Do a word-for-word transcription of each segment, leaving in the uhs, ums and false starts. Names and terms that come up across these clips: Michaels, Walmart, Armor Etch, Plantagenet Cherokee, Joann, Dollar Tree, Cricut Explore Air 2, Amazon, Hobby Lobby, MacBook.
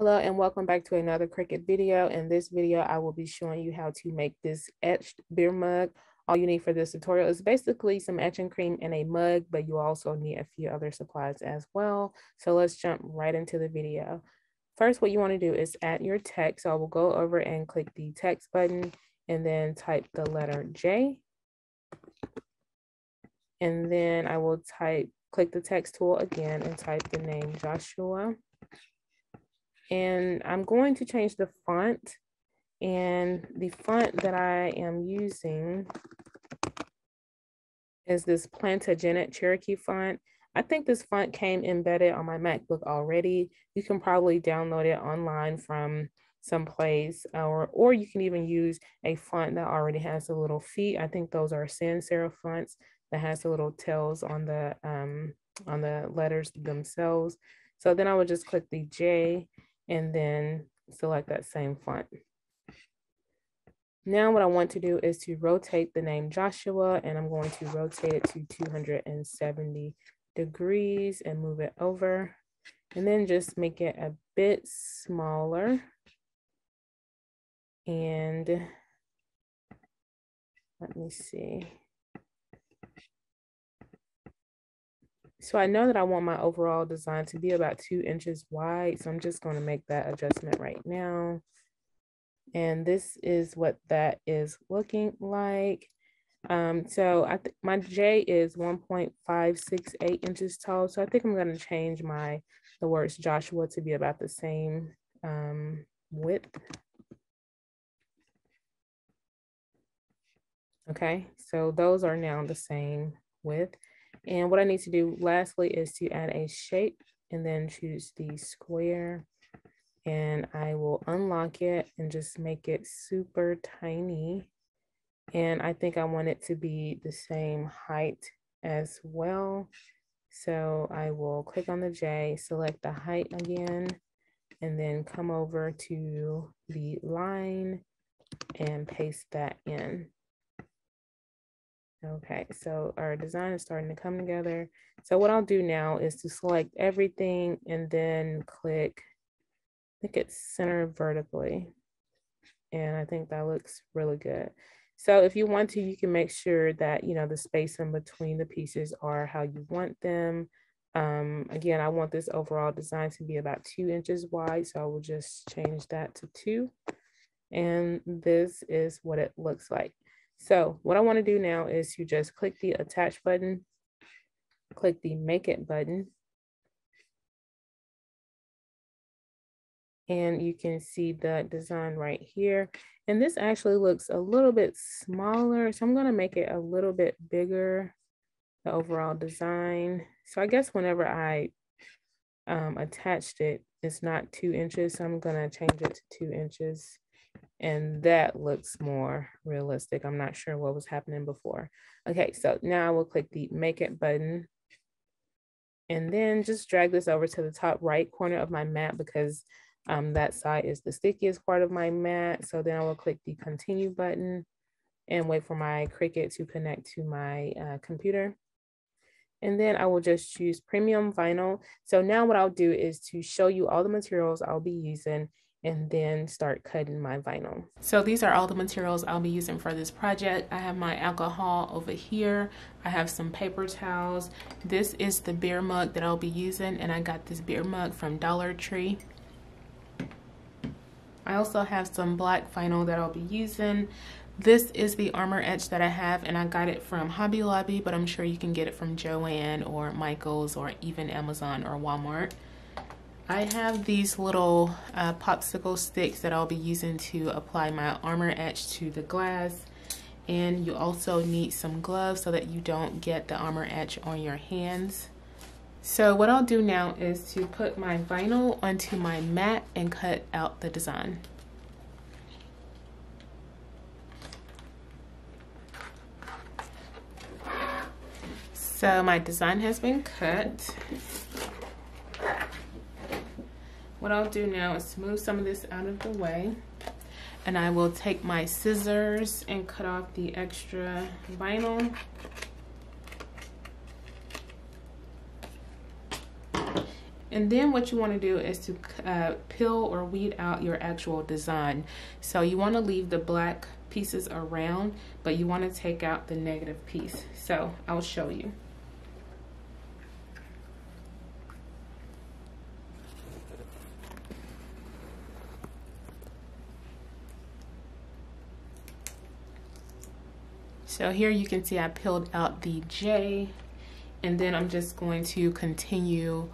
Hello and welcome back to another Cricut video. In this video, I will be showing you how to make this etched beer mug. All you need for this tutorial is basically some etching cream and a mug, but you also need a few other supplies as well. So let's jump right into the video. First, what you want to do is add your text. So I will go over and click the text button and then type the letter J. And then I will type, click the text tool again and type the name Joshua. And I'm going to change the font, and the font that I am using is this Plantagenet Cherokee font. I think this font came embedded on my MacBook already. You can probably download it online from someplace, or, or you can even use a font that already has the little feet. I think those are sans serif fonts that has the little tails on the, um, on the letters themselves. So then I would just click the J and then select that same font. Now what I want to do is to rotate the name Joshua, and I'm going to rotate it to two hundred seventy degrees and move it over, and then just make it a bit smaller. And let me see. So I know that I want my overall design to be about two inches wide. So I'm just going to make that adjustment right now. And this is what that is looking like. Um, so I th my J is one point five six eight inches tall. So I think I'm going to change my the words Joshua to be about the same um, width. Okay, so those are now the same width. And what I need to do lastly is to add a shape and then choose the square, and I will unlock it and just make it super tiny. And I think I want it to be the same height as well. So I will click on the J, select the height again, and then come over to the line and paste that in. Okay, so our design is starting to come together. So what I'll do now is to select everything and then click, I think it's center vertically. And I think that looks really good. So if you want to, you can make sure that, you know, the space in between the pieces are how you want them. Um, again, I want this overall design to be about two inches wide. So I will just change that to two. And this is what it looks like. So what I want to do now is you just click the attach button, click the make it button. And you can see the design right here. And this actually looks a little bit smaller. So I'm going to make it a little bit bigger, the overall design. So I guess whenever I um, attached it, it's not two inches. So I'm going to change it to two inches. And that looks more realistic. I'm not sure what was happening before. Okay, so now I will click the make it button and then just drag this over to the top right corner of my mat, because um, that side is the stickiest part of my mat. So then I will click the continue button and wait for my Cricut to connect to my uh, computer. And then I will just choose premium vinyl. So now what I'll do is to show you all the materials I'll be using and then start cutting my vinyl. So these are all the materials I'll be using for this project. I have my alcohol over here. I have some paper towels. This is the beer mug that I'll be using, and I got this beer mug from Dollar Tree. I also have some black vinyl that I'll be using. This is the Armor Etch that I have, and I got it from Hobby Lobby, but I'm sure you can get it from Joann or Michaels or even Amazon or Walmart. I have these little uh, popsicle sticks that I'll be using to apply my Armor Etch to the glass. And you also need some gloves so that you don't get the Armor Etch on your hands. So what I'll do now is to put my vinyl onto my mat and cut out the design. So my design has been cut. What I'll do now is move some of this out of the way, and I will take my scissors and cut off the extra vinyl. And then what you want to do is to uh, peel or weed out your actual design. So you want to leave the black pieces around, but you want to take out the negative piece. So I'll show you. So here you can see I peeled out the J, and then I'm just going to continue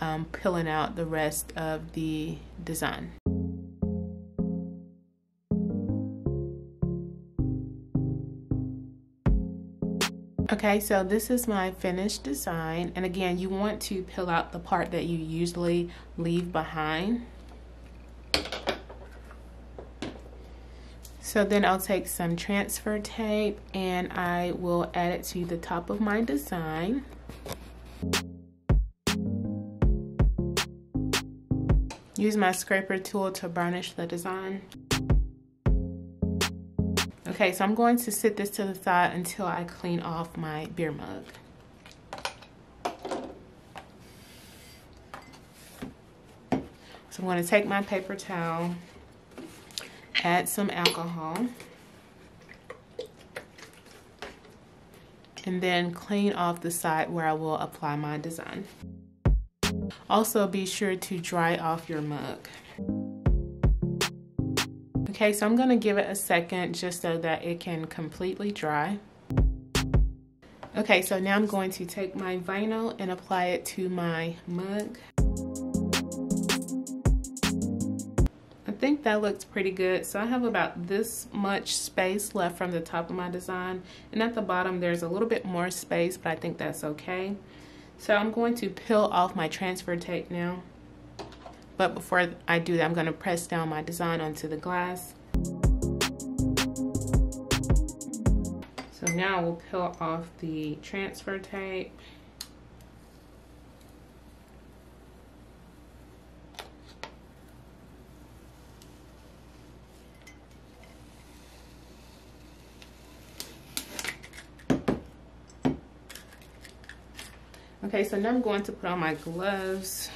um, peeling out the rest of the design. Okay, so this is my finished design, and again you want to peel out the part that you usually leave behind. So then I'll take some transfer tape and I will add it to the top of my design. Use my scraper tool to burnish the design. Okay, so I'm going to sit this to the side until I clean off my beer mug. So I'm going to take my paper towel. Add some alcohol and then clean off the side where I will apply my design. Also be sure to dry off your mug. Okay, so I'm going to give it a second just so that it can completely dry. Okay, so now I'm going to take my vinyl and apply it to my mug. I think that looks pretty good. So I have about this much space left from the top of my design, and at the bottom there's a little bit more space, but I think that's okay. So I'm going to peel off my transfer tape now, but before I do that I'm going to press down my design onto the glass. So now I will peel off the transfer tape. Okay, so now I'm going to put on my gloves.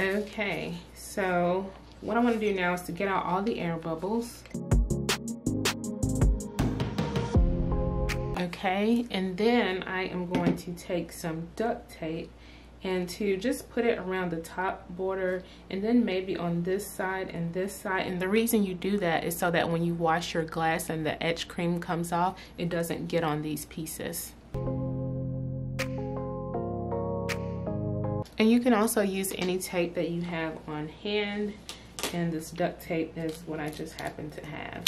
Okay, so what I want to do now is to get out all the air bubbles. Okay, and then I am going to take some duct tape and to just put it around the top border and then maybe on this side and this side. And the reason you do that is so that when you wash your glass and the etch cream comes off, it doesn't get on these pieces. And you can also use any tape that you have on hand, and this duct tape is what I just happen to have.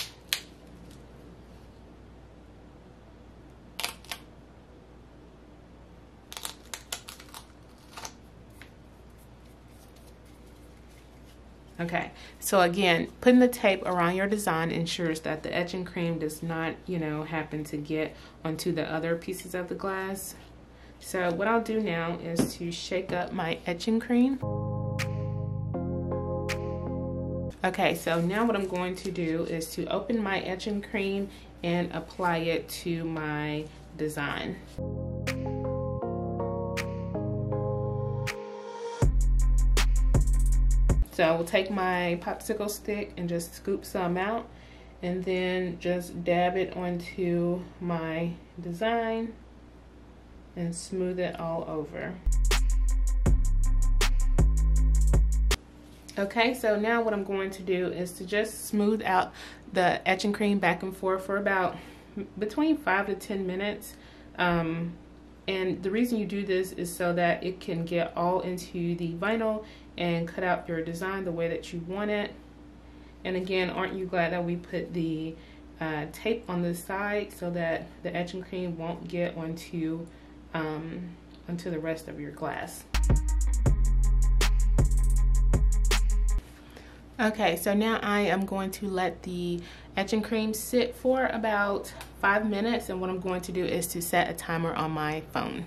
Okay, so again, putting the tape around your design ensures that the etching cream does not, you know, happen to get onto the other pieces of the glass. So what I'll do now is to shake up my etching cream. Okay, so now what I'm going to do is to open my etching cream and apply it to my design. So I will take my popsicle stick and just scoop some out and then just dab it onto my design and smooth it all over. Okay, so now what I'm going to do is to just smooth out the etching cream back and forth for about between five to ten minutes. Um, and the reason you do this is so that it can get all into the vinyl and cut out your design the way that you want it. And again, aren't you glad that we put the uh, tape on the side so that the etching cream won't get onto um, onto the rest of your glass? Okay, so now I am going to let the etching cream sit for about five minutes, and what I'm going to do is to set a timer on my phone.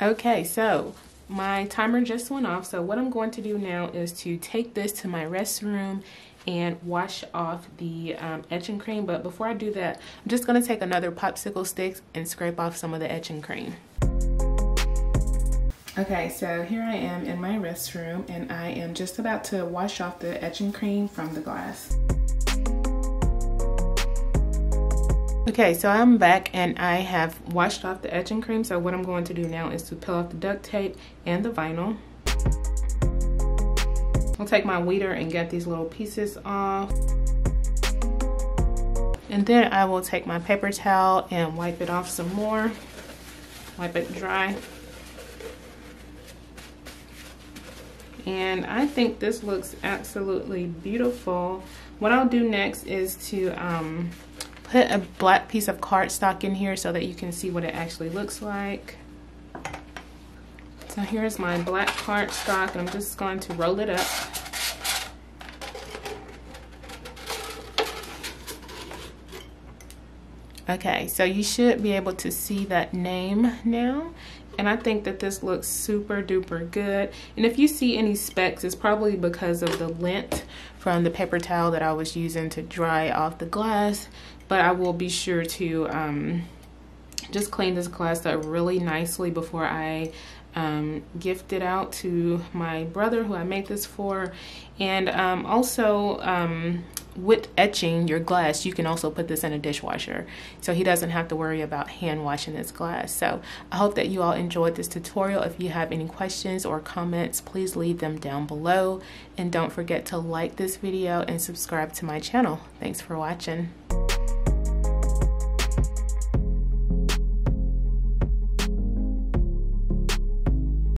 Okay, so my timer just went off, so what I'm going to do now is to take this to my restroom and wash off the um, etching cream. But before I do that, I'm just gonna take another popsicle stick and scrape off some of the etching cream. Okay, so here I am in my restroom, and I am just about to wash off the etching cream from the glass. Okay, so I'm back and I have washed off the etching cream. So what I'm going to do now is to peel off the duct tape and the vinyl. I'll take my weeder and get these little pieces off. And then I will take my paper towel and wipe it off some more. Wipe it dry. And I think this looks absolutely beautiful. What I'll do next is to um, put a black piece of cardstock in here so that you can see what it actually looks like. So here's my black cardstock, and I'm just going to roll it up. Okay, so you should be able to see that name now. And I think that this looks super duper good. And if you see any specks, it's probably because of the lint from the paper towel that I was using to dry off the glass. But I will be sure to um, just clean this glass up really nicely before I um, gift it out to my brother who I made this for. And um, also, um, with etching your glass, you can also put this in a dishwasher, so he doesn't have to worry about hand washing his glass. So I hope that you all enjoyed this tutorial. If you have any questions or comments, please leave them down below, and don't forget to like this video and subscribe to my channel. Thanks for watching.